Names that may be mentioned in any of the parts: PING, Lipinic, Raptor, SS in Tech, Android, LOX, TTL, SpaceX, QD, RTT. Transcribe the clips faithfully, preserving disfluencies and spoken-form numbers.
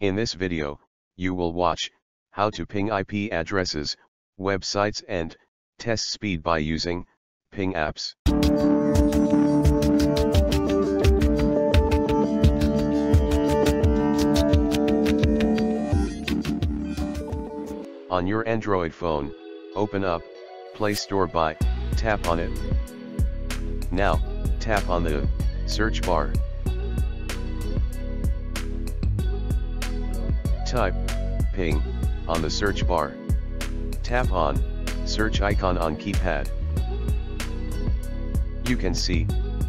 In this video, you will watch how to ping I P addresses, websites and test speed by using ping apps. On your Android phone, open up Play Store by tap on it. Now, tap on the search bar. Type ping on the search bar. Tap on search icon on keypad. You can see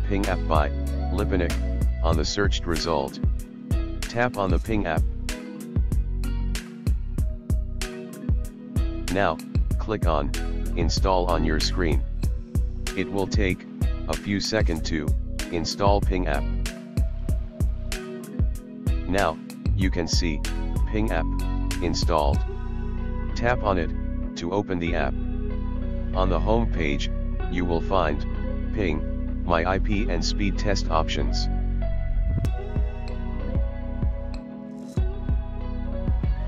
ping app by Lipinic on the searched result. Tap on the ping app. Now, click on install on your screen. It will take a few seconds to install ping app. Now, you can see ping app installed. Tap on it to open the app. On the home page, you will find ping, my I P and speed test options.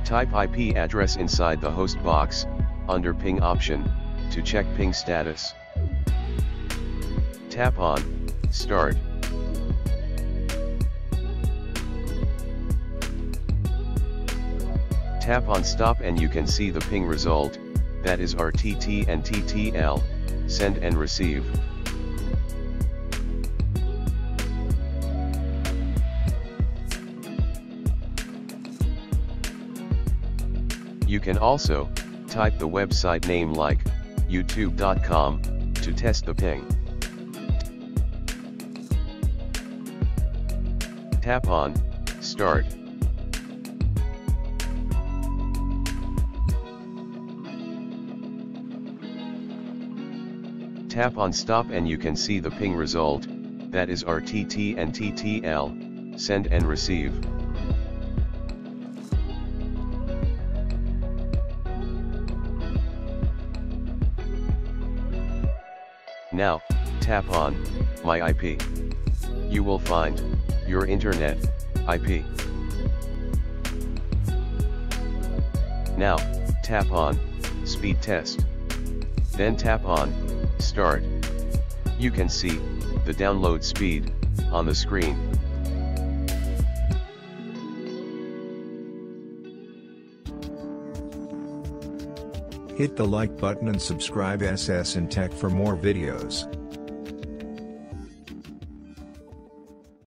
Type I P address inside the host box under ping option to check ping status. Tap on start. Tap on stop and you can see the ping result, that is R T T and T T L, send and receive. You can also type the website name like youtube dot com to test the ping. Tap on start. Tap on stop and you can see the ping result, that is R T T and T T L, send and receive. Now, tap on my I P. You will find your internet I P. Now, tap on speed test. Then tap on start. You can see the download speed on the screen. Hit the like button and subscribe S S in Tech for more videos.